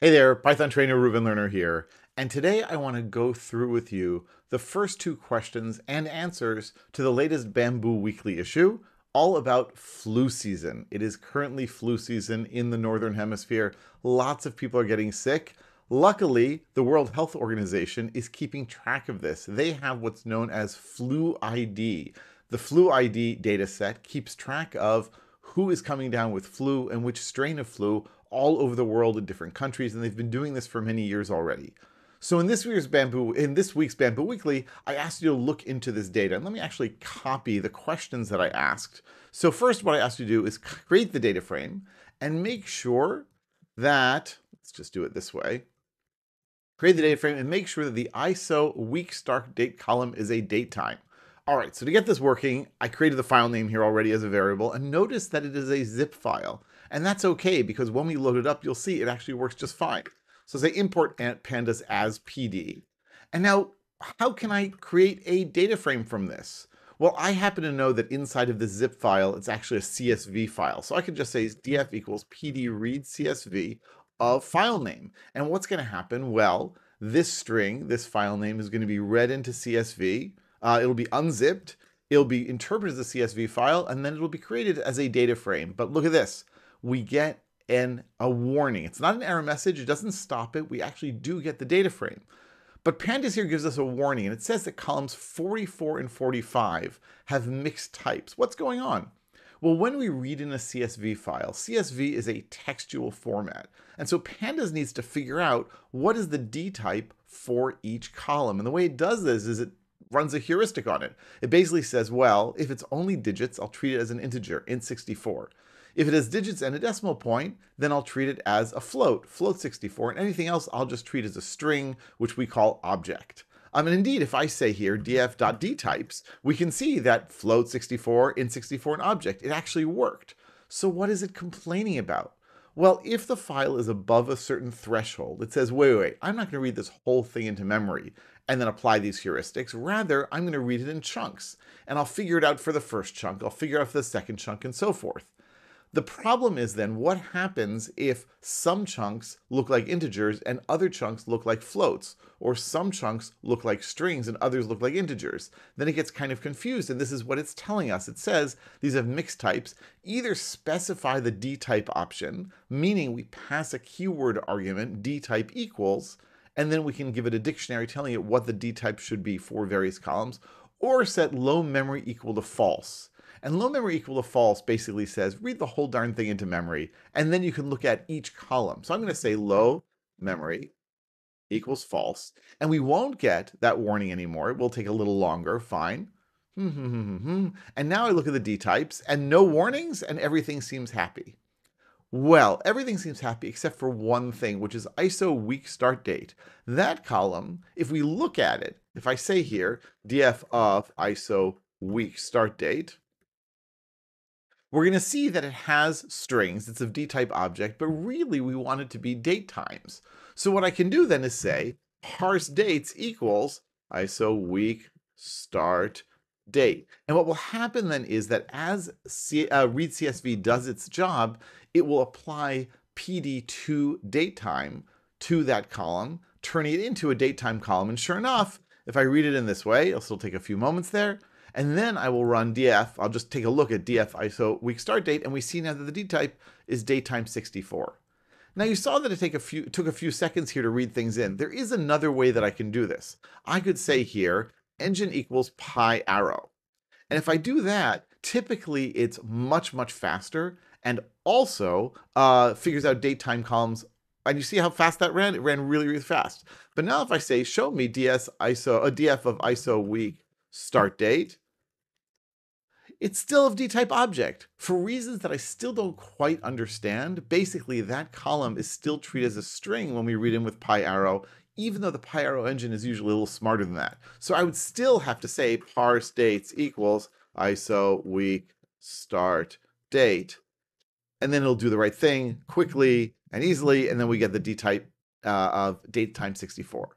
Hey there, Python trainer Reuven Lerner here, and today I want to go through with you the first two questions and answers to the latest Bamboo Weekly issue, all about flu season. It is currently flu season in the Northern Hemisphere. Lots of people are getting sick. Luckily, the World Health Organization is keeping track of this. They have what's known as FluID. The FluID dataset keeps track of who is coming down with flu and which strain of flu all over the world in different countries, and they've been doing this for many years already. So in this week's Bamboo Weekly, I asked you to look into this data, and let me actually copy the questions that I asked. So first, what I asked you to do is create the data frame and make sure that, let's just do it this way, create the data frame and make sure that the ISO week start date column is a date time. All right, so to get this working, I created the file name here already as a variable, and notice that it is a zip file. And that's okay, because when we load it up, you'll see it actually works just fine. So say import pandas as PD. And now, how can I create a data frame from this? Well, I happen to know that inside of the zip file, it's actually a CSV file. So I could just say df equals pd read CSV of file name. And what's going to happen? Well, this string, this file name, is going to be read into CSV. It'll be unzipped. It'll be interpreted as a CSV file, and then it'll be created as a data frame. But look at this. We get a warning. It's not an error message. It doesn't stop it. We actually do get the data frame. But Pandas here gives us a warning, and it says that columns 44 and 45 have mixed types. What's going on? Well, when we read in a CSV file, CSV is a textual format. And so Pandas needs to figure out what is the D type for each column. And the way it does this is it runs a heuristic on it. It basically says, well, if it's only digits, I'll treat it as an integer, int 64. If it has digits and a decimal point, then I'll treat it as a float, float 64, and anything else I'll just treat as a string, which we call object. And indeed, if I say here df.dtypes, we can see that float 64, int 64, and object, it actually worked. So what is it complaining about? Well, if the file is above a certain threshold, it says, wait, I'm not going to read this whole thing into memory and then apply these heuristics. Rather, I'm going to read it in chunks, and I'll figure it out for the first chunk, I'll figure it out for the second chunk, and so forth. The problem is then what happens if some chunks look like integers and other chunks look like floats, or some chunks look like strings and others look like integers. Then it gets kind of confused, and this is what it's telling us. It says these have mixed types. Either specify the dtype option, meaning we pass a keyword argument, dtype equals, and then we can give it a dictionary telling it what the dtype should be for various columns, or set low memory equal to false. And low memory equal to false basically says, read the whole darn thing into memory, and then you can look at each column. So I'm going to say low memory equals false, and we won't get that warning anymore. It will take a little longer, fine. And now I look at the D types, and no warnings, and everything seems happy. Well, everything seems happy except for one thing, which is ISO week start date. That column, if we look at it, if I say here, df of ISO week start date, we're going to see that it has strings, it's a dtype object, but really we want it to be date times. So what I can do then is say parse dates equals ISO week start date. And what will happen then is that as read CSV does its job, it will apply PD2 date time to that column, turning it into a date time column. And sure enough, if I read it in this way, it'll still take a few moments there. And then I will run df, I'll just take a look at df ISO week start date, and we see now that the dtype is datetime 64. Now you saw that it took a few seconds here to read things in. There is another way that I can do this. I could say here, engine equals PyArrow. And if I do that, typically it's much, much faster, and also figures out datetime columns. And you see how fast that ran? It ran really, really fast. But now if I say, show me df of ISO week start date, it's still a dtype object. For reasons that I still don't quite understand, basically that column is still treated as a string when we read in with PyArrow, even though the PyArrow engine is usually a little smarter than that. So I would still have to say parse dates equals ISO week start date, and then it'll do the right thing quickly and easily, and then we get the dtype of datetime 64.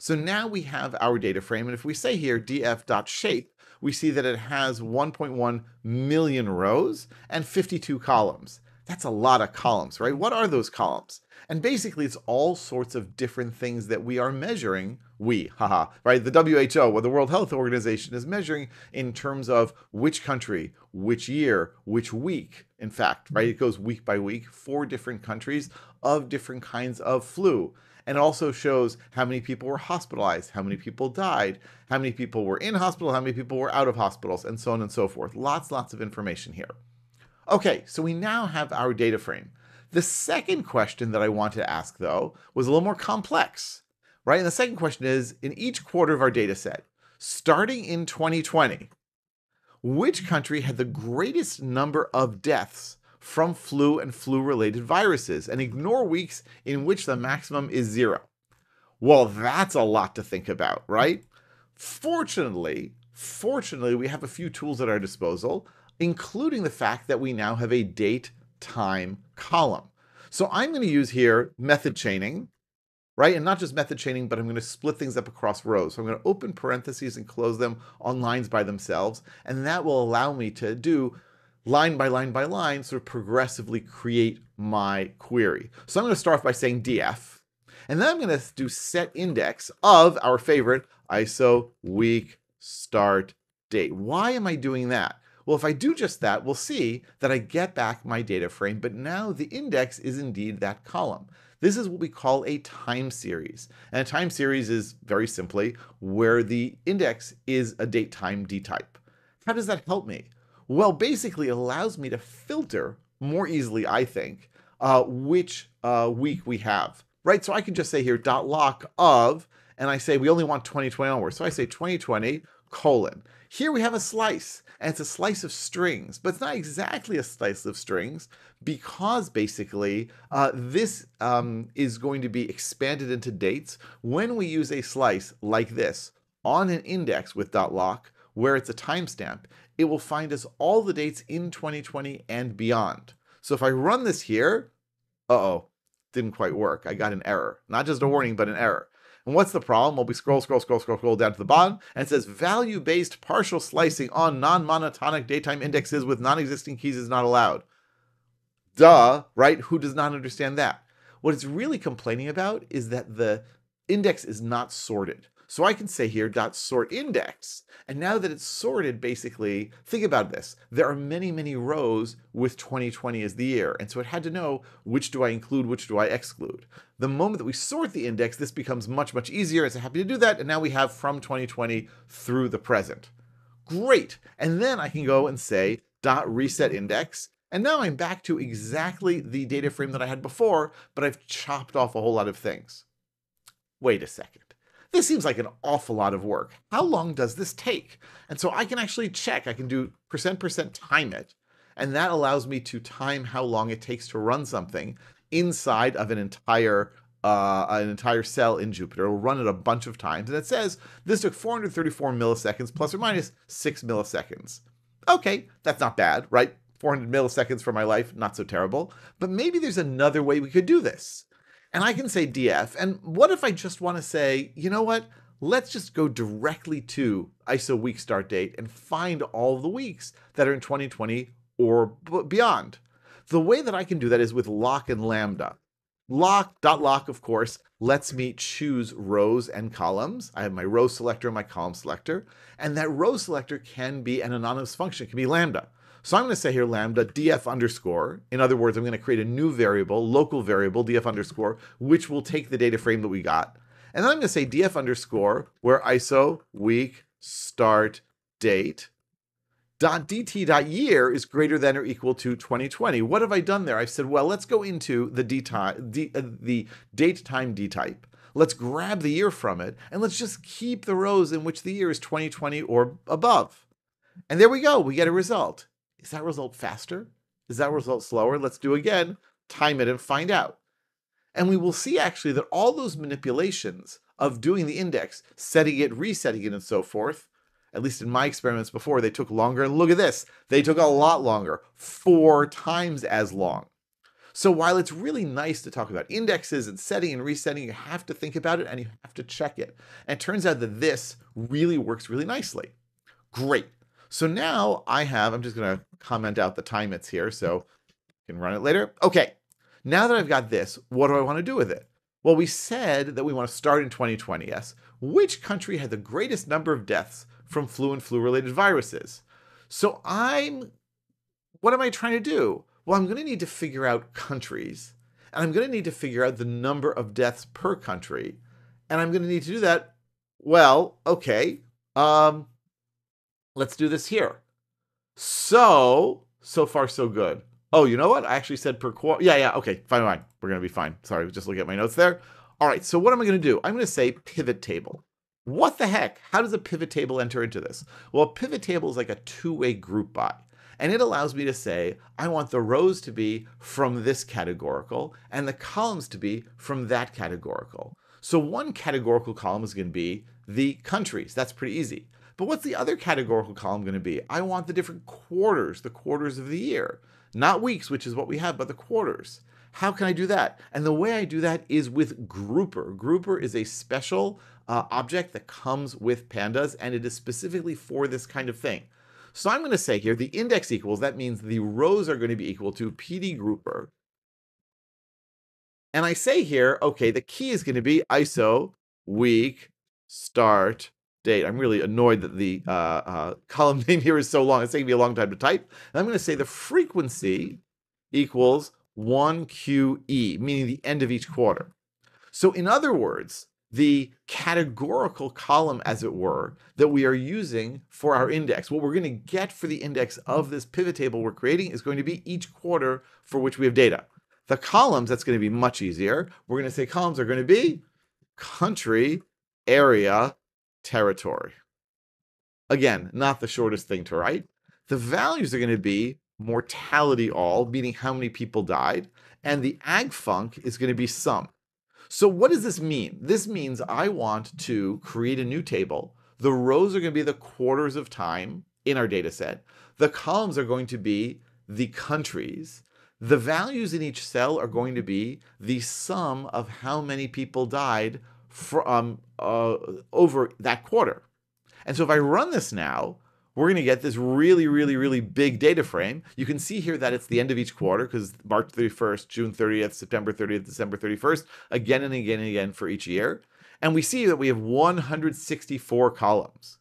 So now we have our data frame, and if we say here df.shape, we see that it has 1.1 million rows and 52 columns. That's a lot of columns, right? What are those columns? And basically, it's all sorts of different things that we are measuring. Right? The WHO, or the World Health Organization, is measuring in terms of which country, which year, which week, in fact, right? It goes week by week, 4 different countries of different kinds of flu. And it also shows how many people were hospitalized, how many people died, how many people were in hospital, how many people were out of hospitals, and so on and so forth. Lots of information here. Okay, so we now have our data frame. The second question that I wanted to ask, though, was a little more complex, right? And the second question is, in each quarter of our data set, starting in 2020, which country had the greatest number of deaths from flu and flu-related viruses? And ignore weeks in which the maximum is 0. Well, that's a lot to think about, right? Fortunately, we have a few tools at our disposal, including the fact that we now have a date time column. So I'm going to use here method chaining, right? And not just method chaining, but I'm going to split things up across rows. So I'm going to open parentheses and close them on lines by themselves. And that will allow me to do line by line by line, sort of progressively create my query. So I'm going to start off by saying df. And then I'm going to do set index of our favorite ISO week start date. Why am I doing that? Well, if I do just that, we'll see that I get back my data frame, but now the index is indeed that column. This is what we call a time series. And a time series is very simply where the index is a date time D type. How does that help me? Well, basically it allows me to filter more easily, I think, which week we have, right? So I can just say here dot lock of, and I say we only want 2020 onward. So I say 2020 colon. Here we have a slice, and it's a slice of strings, but it's not exactly a slice of strings because basically this is going to be expanded into dates when we use a slice like this on an index with .lock where it's a timestamp. It will find us all the dates in 2020 and beyond. So if I run this here, didn't quite work. I got an error, not just a warning, but an error. And what's the problem? Well, we scroll down to the bottom, and it says value-based partial slicing on non-monotonic datetime indexes with non-existing keys is not allowed. Duh, right? Who does not understand that? What it's really complaining about is that the index is not sorted. So I can say here dot sort index. And now that it's sorted, basically, think about this. There are many, many rows with 2020 as the year. And so it had to know which do I include, which do I exclude. The moment that we sort the index, this becomes much, much easier. It's happy to do that. And now we have from 2020 through the present. Great. And then I can go and say dot reset index. And now I'm back to exactly the data frame that I had before, but I've chopped off a whole lot of things. Wait a second. This seems like an awful lot of work. How long does this take? And so I can actually check. I can do %% time it. And that allows me to time how long it takes to run something inside of an entire cell in Jupyter. It'll run it a bunch of times. And it says this took 434 milliseconds plus or minus 6 milliseconds. Okay, that's not bad, right? 400 milliseconds for my life, not so terrible. But maybe there's another way we could do this. And I can say df, and what if I just want to say, you know what, let's just go directly to ISO week start date and find all the weeks that are in 2020 or beyond. The way that I can do that is with lock and lambda. Lock, of course, lets me choose rows and columns. I have my row selector and my column selector, and that row selector can be an anonymous function. It can be lambda. So I'm going to say here lambda df underscore. In other words, I'm going to create a new variable, local variable df underscore, which will take the data frame that we got. And then I'm going to say df underscore where ISO week start date dot dt dot year is greater than or equal to 2020. What have I done there? I've said, well, let's go into the date time d type. Let's grab the year from it, and let's just keep the rows in which the year is 2020 or above. And there we go. We get a result. Is that result faster? Is that result slower? Let's do again, time it and find out. And we will see actually that all those manipulations of doing the index, setting it, resetting it, and so forth, at least in my experiments before, they took longer. And look at this, they took a lot longer, 4 times as long. So while it's really nice to talk about indexes and setting and resetting, you have to think about it and you have to check it. And it turns out that this really works really nicely. Great. So now I'm just going to comment out the time it's here. So can run it later. Okay, now that I've got this, what do I want to do with it? Well, we said that we want to start in 2020, yes. Which country had the greatest number of deaths from flu and flu-related viruses? So what am I trying to do? Well, I'm going to need to figure out countries, and I'm going to need to figure out the number of deaths per country, and I'm going to need to do that. Well, okay, let's do this here. So far, so good. Oh, you know what? I actually said per quarter. Yeah, okay, fine. We're going to be fine. Sorry, just looking at my notes there. All right, so what am I going to do? I'm going to say pivot table. What the heck? How does a pivot table enter into this? Well, a pivot table is like a two-way group by, and it allows me to say, I want the rows to be from this categorical and the columns to be from that categorical. So one categorical column is going to be the countries. That's pretty easy. But what's the other categorical column going to be? I want the different quarters, the quarters of the year. Not weeks, which is what we have, but the quarters. How can I do that? And the way I do that is with Grouper. Grouper is a special object that comes with Pandas, and it is specifically for this kind of thing. So I'm going to say here the index equals, that means the rows are going to be equal to PD Grouper. And I say here, okay, the key is going to be ISO week start date. I'm really annoyed that the column name here is so long. It's taking me a long time to type. And I'm going to say the frequency equals 1QE, meaning the end of each quarter. So in other words, the categorical column, as it were, that we are using for our index, what we're going to get for the index of this pivot table we're creating is going to be each quarter for which we have data. The columns, that's going to be much easier. We're going to say columns are going to be country, area, territory. Again, not the shortest thing to write. The values are going to be mortality all, meaning how many people died, and the agfunc is going to be sum. So what does this mean? This means I want to create a new table. The rows are going to be the quarters of time in our data set. The columns are going to be the countries. The values in each cell are going to be the sum of how many people died from over that quarter. And so if I run this now, we're going to get this really, really, really big data frame. You can see here that it's the end of each quarter because March 31st, June 30th, September 30th, December 31st, again and again and again for each year. And we see that we have 164 columns.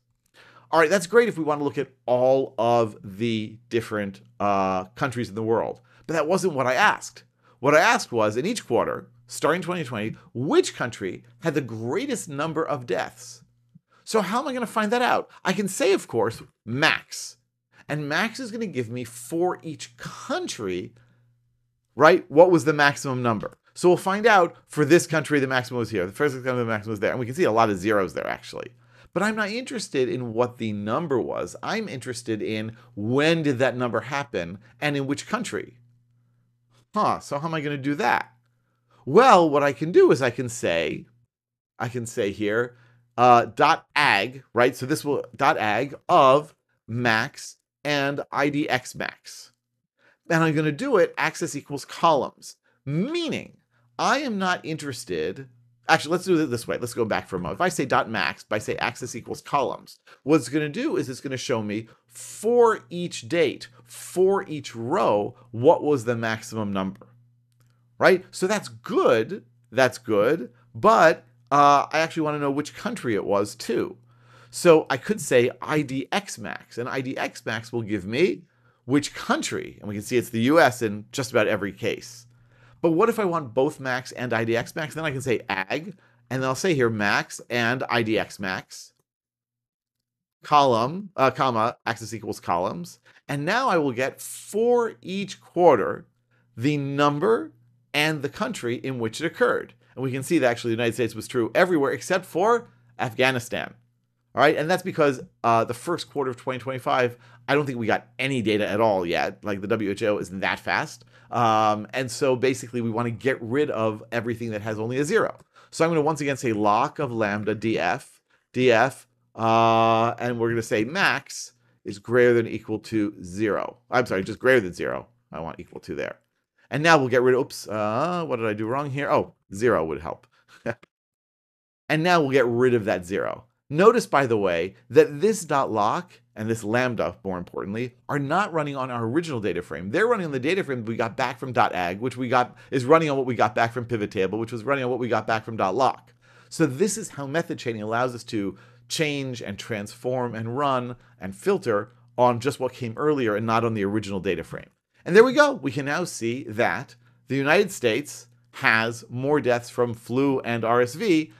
All right, that's great if we want to look at all of the different countries in the world. But that wasn't what I asked. What I asked was, in each quarter, starting 2020, which country had the greatest number of deaths? So how am I going to find that out? I can say, of course, max. And max is going to give me for each country, right, what was the maximum number. So we'll find out for this country, the maximum was here. The first country, the maximum was there. And we can see a lot of zeros there, actually. But I'm not interested in what the number was. I'm interested in when did that number happen and in which country. So how am I going to do that? Well, what I can do is I can say here dot ag, right? So this will dot ag of max and idx max. And I'm going to do it axis equals columns, meaning I am not interested. Actually, let's do it this way. Let's go back for a moment. If I say dot max, but I say axis equals columns, what it's going to do is it's going to show me for each date, for each row, what was the maximum number, right? So that's good, but I actually want to know which country it was too. So I could say IDX max, and IDX max will give me which country, and we can see it's the US in just about every case. But what if I want both max and IDX max? Then I can say ag, and then I'll say here max and IDX max, column, comma, axis equals columns. And now I will get for each quarter the number and the country in which it occurred. And we can see that actually the United States was true everywhere except for Afghanistan. All right, and that's because the first quarter of 2025, I don't think we got any data at all yet. Like the WHO isn't that fast. And so basically we want to get rid of everything that has only a zero. So I'm going to once again say lock of lambda df, and we're going to say max is greater than or equal to zero. I'm sorry, just greater than zero. I want equal to there. And now we'll get rid of, oops, what did I do wrong here? Oh, zero would help. And now we'll get rid of that zero. Notice, by the way, that this dot lock and this lambda, more importantly, are not running on our original data frame. They're running on the data frame that we got back from .ag, which we got is running on what we got back from pivot table, which was running on what we got back from .lock. So this is how method chaining allows us to change and transform and run and filter on just what came earlier and not on the original data frame. And there we go. We can now see that the United States has more deaths from flu and RSV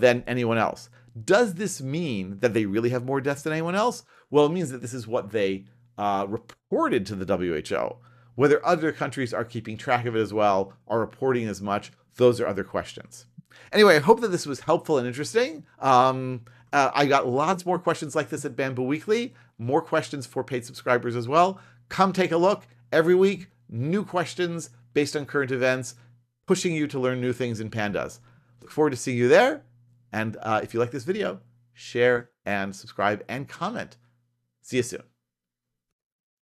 than anyone else. Does this mean that they really have more deaths than anyone else? Well, it means that this is what they reported to the WHO. Whether other countries are keeping track of it as well, are reporting as much, those are other questions. Anyway, I hope that this was helpful and interesting. I got lots more questions like this at Bamboo Weekly, more questions for paid subscribers as well. Come take a look. Every week, new questions based on current events, pushing you to learn new things in Pandas. Look forward to seeing you there. And if you like this video, share and subscribe and comment. See you soon.